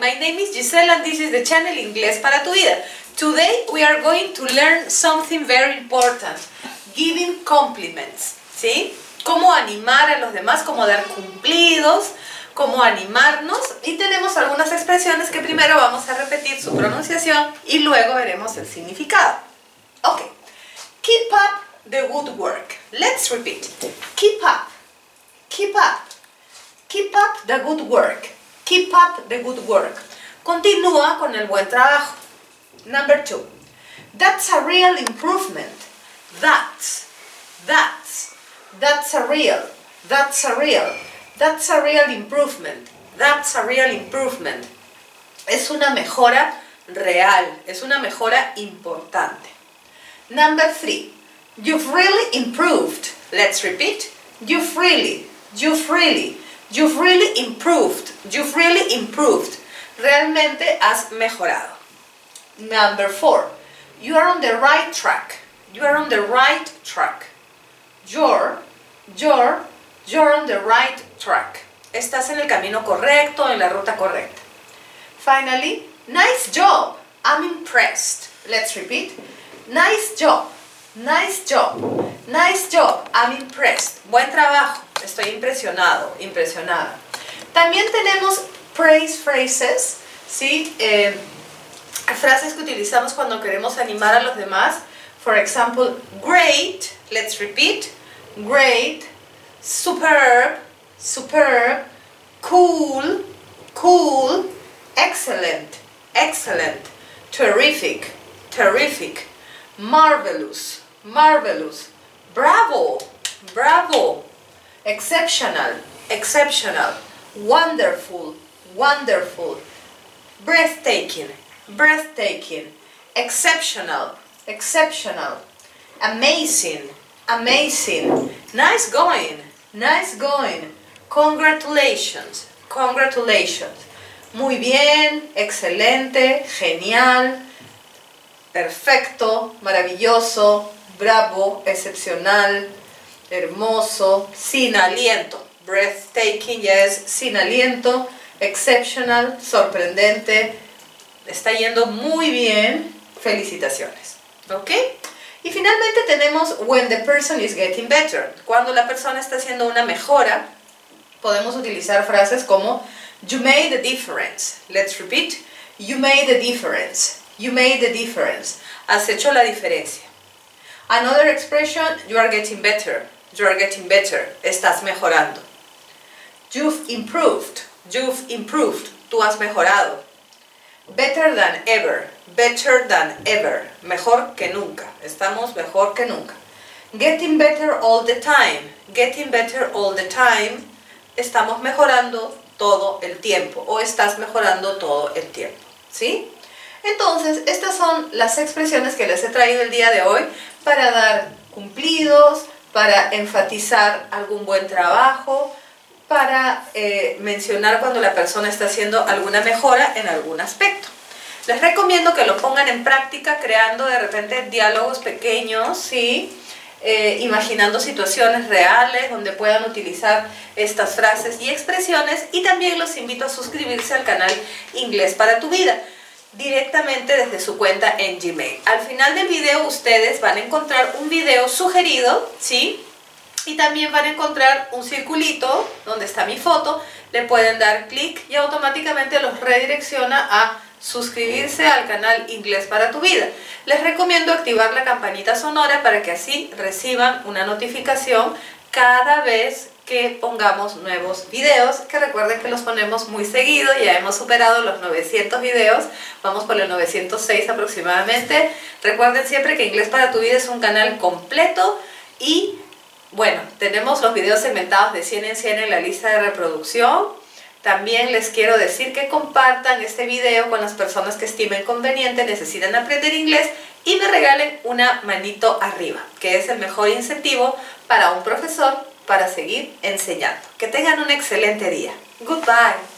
my name is Giselle and this is the channel Inglés para tu vida. Today we are going to learn something very important, giving compliments, ¿sí? Cómo animar a los demás, cómo dar cumplidos, cómo animarnos, y tenemos algunas expresiones que primero vamos a repetir su pronunciación y luego veremos el significado. Ok, keep up the good work. Let's repeat. Keep up, keep up, keep up the good work. Keep up the good work. Continúa con el buen trabajo. Number two. That's a real improvement. That's a real, that's a real, that's a real improvement. That's a real improvement. Es una mejora real, es una mejora importante. Number three. You've really improved. Let's repeat. You've really, you've really, you've really improved. You've really improved. Realmente has mejorado. Number four. You are on the right track. You are on the right track. You're on the right track. Estás en el camino correcto, en la ruta correcta. Finally, nice job. I'm impressed. Let's repeat. Nice job. Nice job. Nice job. I'm impressed. Buen trabajo. Estoy impresionado, impresionada. También tenemos praise phrases, ¿sí? Frases que utilizamos cuando queremos animar a los demás. For example, great. Let's repeat. Great, superb, superb, cool, cool, excellent, excellent, terrific, terrific, marvelous, marvelous, bravo, bravo, exceptional, exceptional, wonderful, wonderful, breathtaking, breathtaking, exceptional, exceptional, amazing, amazing, nice going, congratulations, congratulations, muy bien, excelente, genial, perfecto, maravilloso, bravo, excepcional, hermoso, sin aliento, breathtaking ya es sin aliento, exceptional, sorprendente, está yendo muy bien, felicitaciones, ¿ok? Y finalmente tenemos when the person is getting better. Cuando la persona está haciendo una mejora, podemos utilizar frases como you made a difference. Let's repeat. You made a difference. You made a difference. Has hecho la diferencia. Another expression, you are getting better. You are getting better. Estás mejorando. You've improved. You've improved. Tú has mejorado. Better than ever, better than ever, mejor que nunca, estamos mejor que nunca. Getting better all the time, getting better all the time, estamos mejorando todo el tiempo o estás mejorando todo el tiempo, ¿sí? Entonces, estas son las expresiones que les he traído el día de hoy para dar cumplidos, para enfatizar algún buen trabajo, para mencionar cuando la persona está haciendo alguna mejora en algún aspecto. Les recomiendo que lo pongan en práctica creando de repente diálogos pequeños, ¿sí? Imaginando situaciones reales donde puedan utilizar estas frases y expresiones, y también los invito a suscribirse al canal Inglés para tu vida directamente desde su cuenta en Gmail. Al final del video ustedes van a encontrar un video sugerido, ¿sí? Y también van a encontrar un circulito donde está mi foto, le pueden dar clic y automáticamente los redirecciona a suscribirse al canal Inglés para tu vida. Les recomiendo activar la campanita sonora para que así reciban una notificación cada vez que pongamos nuevos videos, que recuerden que los ponemos muy seguido, ya hemos superado los 900 videos, vamos por los 906 aproximadamente. Recuerden siempre que Inglés para tu vida es un canal completo y bueno, tenemos los videos segmentados de 100 en 100 en la lista de reproducción. También les quiero decir que compartan este video con las personas que estimen conveniente, necesitan aprender inglés, y me regalen una manito arriba, que es el mejor incentivo para un profesor para seguir enseñando. Que tengan un excelente día. Goodbye.